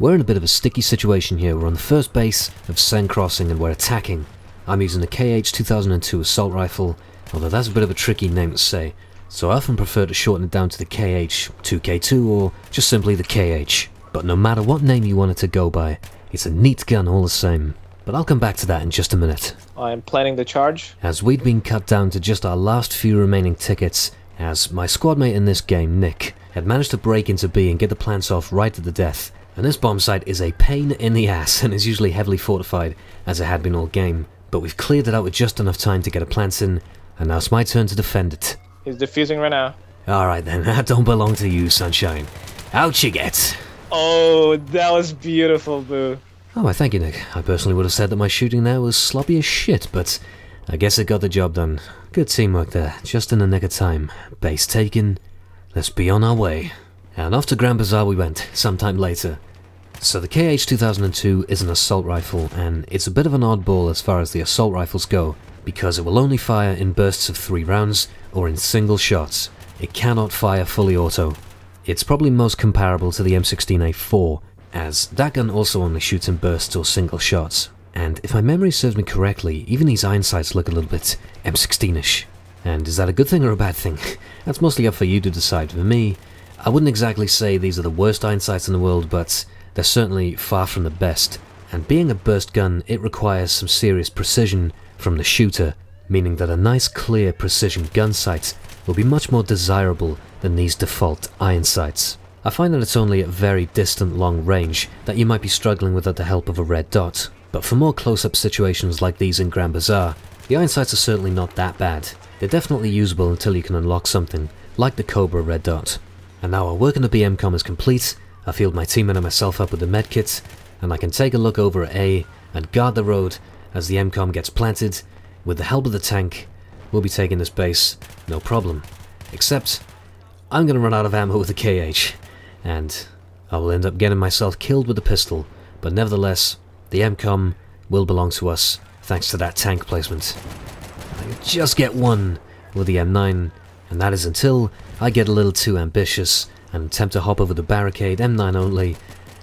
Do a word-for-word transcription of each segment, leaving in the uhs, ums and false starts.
We're in a bit of a sticky situation here. We're on the first base of Seine Crossing and we're attacking. I'm using the K H two thousand two assault rifle, although that's a bit of a tricky name to say, so I often prefer to shorten it down to the K H two K two or just simply the K H. But no matter what name you want it to go by, it's a neat gun all the same. But I'll come back to that in just a minute. I'm planning the charge. As we'd been cut down to just our last few remaining tickets, as my squadmate in this game, Nick, had managed to break into B and get the plants off right to the death. And this bombsite is a pain in the ass and is usually heavily fortified, as it had been all game. But we've cleared it out with just enough time to get a plant in, and now it's my turn to defend it. He's defusing right now. Alright then, that don't belong to you, Sunshine. Out you get! Oh, that was beautiful, boo. Oh, I thank you, Nick. I personally would have said that my shooting there was sloppy as shit, but I guess it got the job done. Good teamwork there, just in the nick of time. Base taken, let's be on our way. And off to Grand Bazaar we went, sometime later. So the K H two thousand two is an assault rifle, and it's a bit of an oddball as far as the assault rifles go, because it will only fire in bursts of three rounds, or in single shots. It cannot fire fully auto. It's probably most comparable to the M sixteen A four, as that gun also only shoots in bursts or single shots. And if my memory serves me correctly, even these iron sights look a little bit M sixteen-ish. And is that a good thing or a bad thing? That's mostly up for you to decide. For me, I wouldn't exactly say these are the worst iron sights in the world, but they're certainly far from the best, and being a burst gun, it requires some serious precision from the shooter, meaning that a nice clear precision gun sight will be much more desirable than these default iron sights. I find that it's only at very distant long range that you might be struggling without the help of a red dot, but for more close-up situations like these in Grand Bazaar, the iron sights are certainly not that bad. They're definitely usable until you can unlock something, like the Cobra red dot. And now our work on the B M COM is complete. I field my teammate and myself up with the medkit, and I can take a look over at A and guard the road as the M COM gets planted. With the help of the tank, we'll be taking this base, no problem. Except, I'm going to run out of ammo with the K H, and I will end up getting myself killed with the pistol, but nevertheless, the M COM will belong to us, thanks to that tank placement. I can just get one with the M nine, and that is until I get a little too ambitious and attempt to hop over the barricade, M nine only,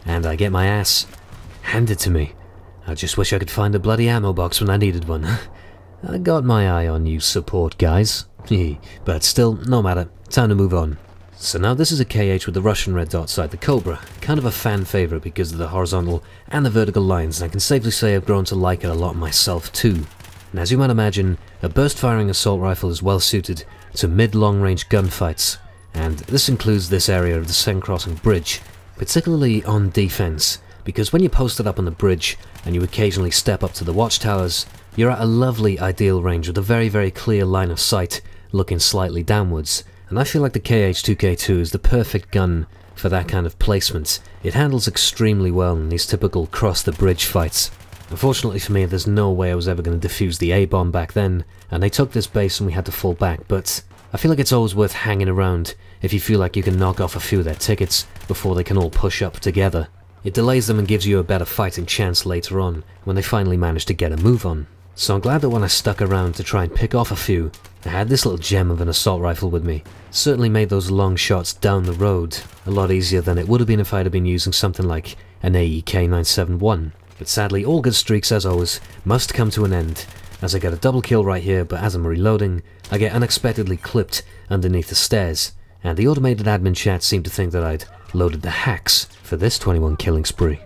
and I get my ass handed to me. I just wish I could find a bloody ammo box when I needed one. I got my eye on you support guys. But still, no matter, time to move on. So now this is a K H with the Russian red dot sight, the Cobra, kind of a fan favourite because of the horizontal and the vertical lines, and I can safely say I've grown to like it a lot myself too. And as you might imagine, a burst firing assault rifle is well suited to mid-long range gunfights. And this includes this area of the Seine Crossing Bridge, particularly on defense, because when you're posted up on the bridge and you occasionally step up to the watchtowers, you're at a lovely ideal range with a very very clear line of sight looking slightly downwards, and I feel like the K H two K two is the perfect gun for that kind of placement. It handles extremely well in these typical cross the bridge fights. Unfortunately for me, there's no way I was ever going to defuse the A-bomb back then, and they took this base and we had to fall back, but I feel like it's always worth hanging around if you feel like you can knock off a few of their tickets before they can all push up together. It delays them and gives you a better fighting chance later on, when they finally manage to get a move on. So I'm glad that when I stuck around to try and pick off a few, I had this little gem of an assault rifle with me. Certainly made those long shots down the road a lot easier than it would have been if I'd have been using something like an A E K nine seventy-one. But sadly, all good streaks as always must come to an end, as I get a double kill right here, but as I'm reloading, I get unexpectedly clipped underneath the stairs, and the automated admin chat seemed to think that I'd loaded the hacks for this twenty-one killing spree.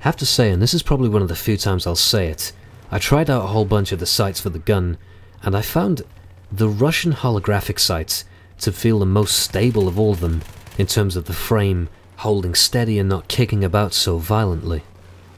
Have to say, and this is probably one of the few times I'll say it, I tried out a whole bunch of the sights for the gun, and I found the Russian holographic sights to feel the most stable of all of them, in terms of the frame holding steady and not kicking about so violently.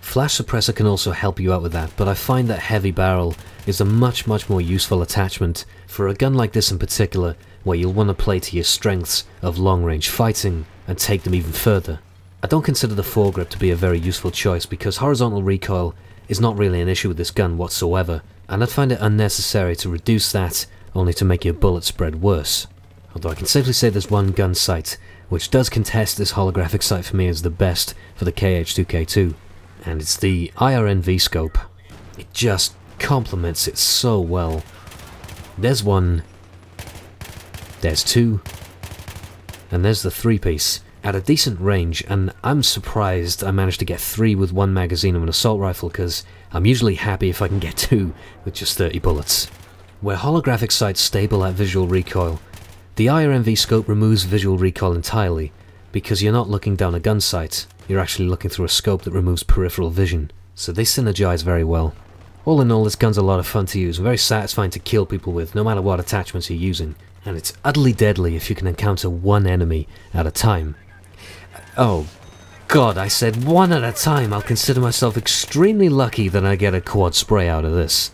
Flash suppressor can also help you out with that, but I find that heavy barrel is a much much more useful attachment for a gun like this in particular, where you'll want to play to your strengths of long range fighting and take them even further. I don't consider the foregrip to be a very useful choice because horizontal recoil is not really an issue with this gun whatsoever, and I'd find it unnecessary to reduce that only to make your bullet spread worse. Although I can safely say there's one gun sight which does contest this holographic sight for me as the best for the K H two K two. And it's the I R N V scope. It just complements it so well. There's one, there's two, and there's the three-piece, at a decent range, and I'm surprised I managed to get three with one magazine of an assault rifle, because I'm usually happy if I can get two with just thirty bullets. Where holographic sights stable at visual recoil, the I R N V scope removes visual recoil entirely, because you're not looking down a gun sight, you're actually looking through a scope that removes peripheral vision, so they synergize very well. All in all, this gun's a lot of fun to use, very satisfying to kill people with, no matter what attachments you're using, and it's utterly deadly if you can encounter one enemy at a time. Oh, God, I said one at a time! I'll consider myself extremely lucky that I get a quad spray out of this.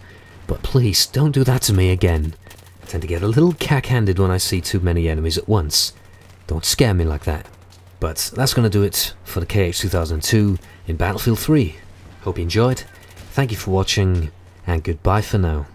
But please, don't do that to me again. I tend to get a little cack-handed when I see too many enemies at once. Don't scare me like that. But that's going to do it for the K H two thousand two in Battlefield three. Hope you enjoyed, thank you for watching, and goodbye for now.